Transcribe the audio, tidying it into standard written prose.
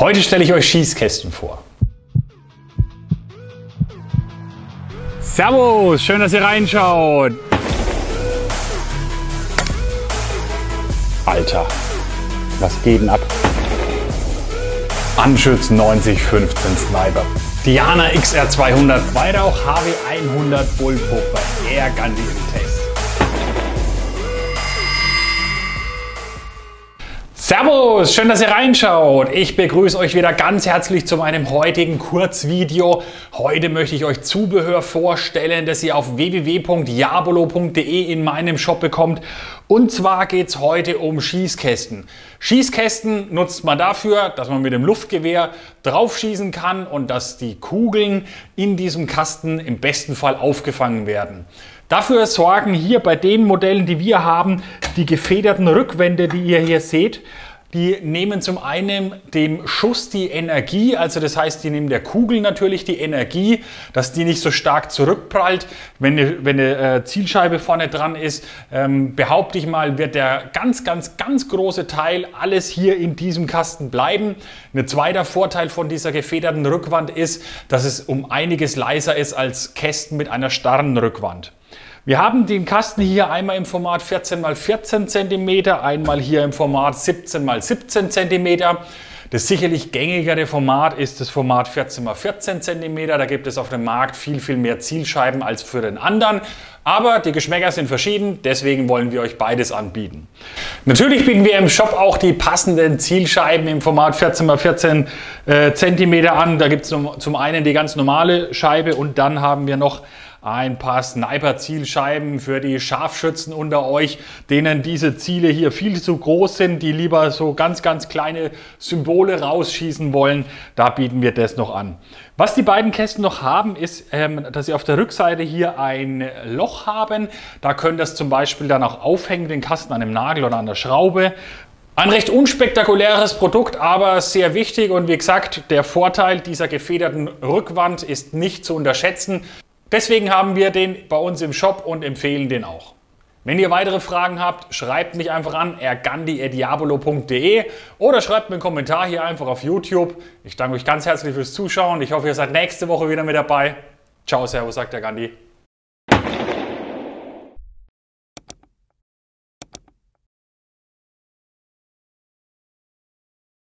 Heute stelle ich euch Schießkästen vor. Servus, schön, dass ihr reinschaut. Alter, was geht denn ab? Anschütz 9015 Sniper, Diana XR200, beide auch HW100 Bullpup bei Airghandi im Test. Servus, schön, dass ihr reinschaut. Ich begrüße euch wieder ganz herzlich zu meinem heutigen Kurzvideo. Heute möchte ich euch Zubehör vorstellen, das ihr auf www.diabolo.de in meinem Shop bekommt. Und zwar geht es heute um Schießkästen. Schießkästen nutzt man dafür, dass man mit dem Luftgewehr draufschießen kann und dass die Kugeln in diesem Kasten im besten Fall aufgefangen werden. Dafür sorgen hier bei den Modellen, die wir haben, die gefederten Rückwände, die ihr hier seht. Die nehmen zum einen dem Schuss die Energie, also das heißt, die nehmen der Kugel natürlich die Energie, dass die nicht so stark zurückprallt. Wenn eine Zielscheibe vorne dran ist, behaupte ich mal, wird der ganz große Teil alles hier in diesem Kasten bleiben. Ein zweiter Vorteil von dieser gefederten Rückwand ist, dass es um einiges leiser ist als Kästen mit einer starren Rückwand. Wir haben den Kasten hier einmal im Format 14×14 cm, einmal hier im Format 17×17 cm. Das sicherlich gängigere Format ist das Format 14×14 cm. Da gibt es auf dem Markt viel mehr Zielscheiben als für den anderen. Aber die Geschmäcker sind verschieden, deswegen wollen wir euch beides anbieten. Natürlich bieten wir im Shop auch die passenden Zielscheiben im Format 14×14 cm an. Da gibt es zum einen die ganz normale Scheibe und dann haben wir noch ein paar Sniper-Zielscheiben für die Scharfschützen unter euch, denen diese Ziele hier viel zu groß sind, die lieber so ganz kleine Symbole rausschießen wollen. Da bieten wir das noch an. Was die beiden Kästen noch haben, ist, dass sie auf der Rückseite hier ein Loch haben. Da könnt ihr das zum Beispiel dann auch aufhängen, den Kasten an einem Nagel oder an der Schraube. Ein recht unspektakuläres Produkt, aber sehr wichtig. Und wie gesagt, der Vorteil dieser gefederten Rückwand ist nicht zu unterschätzen. Deswegen haben wir den bei uns im Shop und empfehlen den auch. Wenn ihr weitere Fragen habt, schreibt mich einfach an airghandi.diabolo.de oder schreibt mir einen Kommentar hier einfach auf YouTube. Ich danke euch ganz herzlich fürs Zuschauen. Ich hoffe, ihr seid nächste Woche wieder mit dabei. Ciao, servus, sagt der Gandhi.